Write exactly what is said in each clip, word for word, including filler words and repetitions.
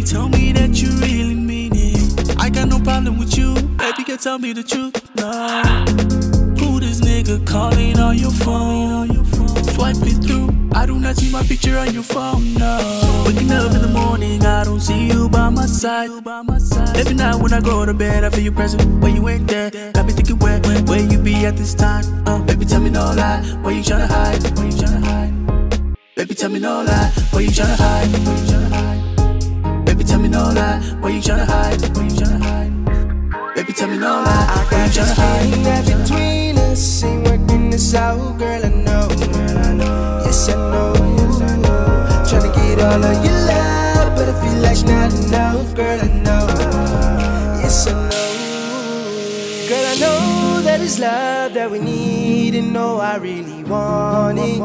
baby, tell me that you really mean it. I got no problem with you, baby, can tell me the truth. No. Who this nigga calling on your phone? Swipe it through, I do not see my picture on your phone, no. Waking up in the morning, I don't see you by my side. Every night when I go to bed, I feel your presence when you ain't there. Got me thinking where, where, where you be at this time? Uh, baby, tell me no lie, where you tryna hide? Where you tryna hide? Baby, tell me no lie, where you tryna hide? Where you tryna hide? Baby, tell me no lie, where you tryna hide? Where you tryna hide? Baby, tell me no lie, where you tryna hide? I got this thing between us, ain't working this out, girl. I know. Yes, I know, yes, I know. Tryna get all of your love, but I feel like it's not enough, girl. I know. Yes, I know. Girl, I know that it's love that we need, and no, I really want it.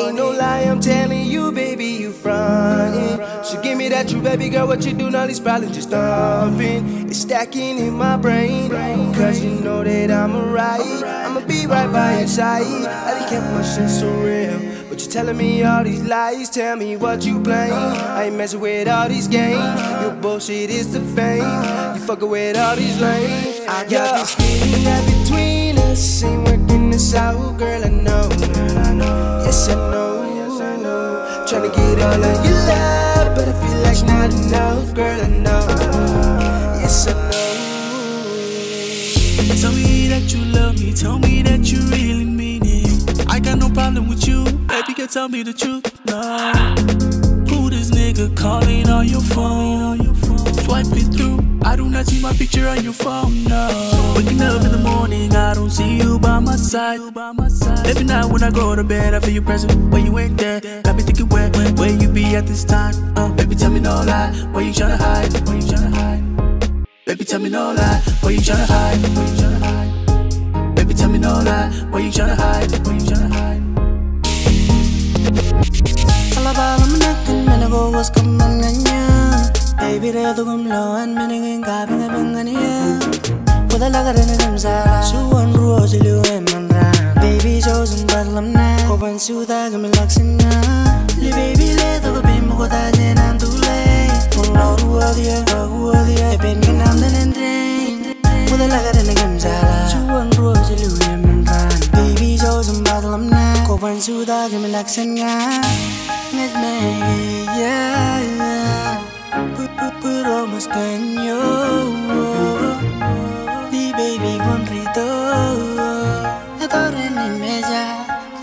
Ain't no lie, I'm telling you, baby, you frontin'. So give me that true, baby girl. What you do now is probably just thumping. It's stacking in my brain, cause you know that I'm alright. I'ma be right by your side. I done kept my shit so real. But you telling me all these lies, tell me what you blame. I ain't messing with all these games, your bullshit is the fame. You fucking with all these lames. I got yeah. this feeling that between us ain't working this out, girl, I know. Yes, I know, yes, I know. Tryna get all of your love, but I feel like it's not enough, girl, I know. Yes, I know. Tell me that you love me, tell me that you really mean it. I got no problem with you, baby, can tell me the truth, no. Who this nigga calling on your phone? Swipe it through, I do not see my picture on your phone, no. Waking up in the morning, I don't see you by my side. Every night when I go to bed, I feel your presence when you ain't there. Got me thinking where, where, where you be at this time? Uh, baby, tell me no lie, where you tryna hide? Where you tryna hide? Baby, tell me no lie, where you tryna hide? Where you tryna hide? Baby, tell me no lie, where you tryna hide? Where you tryna hide? Was baby, the other one low and meaning giving a bungalow. For the lager in himself, so one rose a little and run. Baby, chosen Badlam now. Open suit, I can be luxing now. Baby, let the beam go that in and too late. For all who are the other, who are the other, been in London and drain. For the lager in himself, so one rose a little and run. Baby, chosen Badlam now. Open suit, I can be luxing now. Make me, yeah, yeah. Put, put, put almost can you. The baby comprito. The torre ni meja.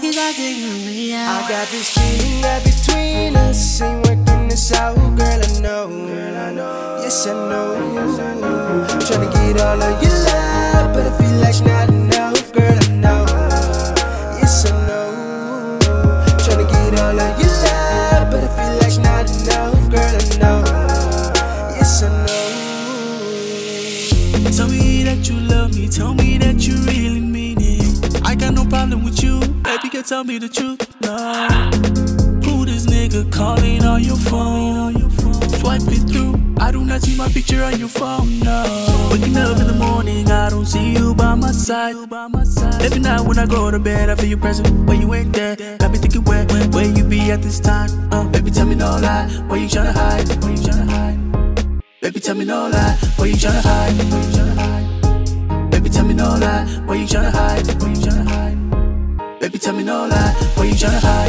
He's a thing. I got this feeling that between us ain't working this out, girl, I know. Girl, I know. Yes, I know. Yes, I know. Tryna get all of your love, but I feel like it's not enough, girl, I know. Yes, I know. Tryna get all of your love, but I feel like it's not enough, girl, I know. Yes, I know. Tell me that you love me, tell me that you really mean it. I got no problem with you, baby, can tell me the truth, no. Who this nigga calling on your phone? Swipe it through, I do not see my picture on your phone, no. Waking up in the morning, I don't see you by my side. Every night when I go to bed, I feel your presence when you ain't there. Got me thinking where, where, where you be at this time? Uh, baby, tell me no lie, where you tryna hide? Where you tryna hide? Baby, tell me no lie, where you tryna hide? Where you tryna hide? Baby, tell me no lie, where you tryna hide? Where you tryna hide? Baby, tell me no lie, where you tryna hide?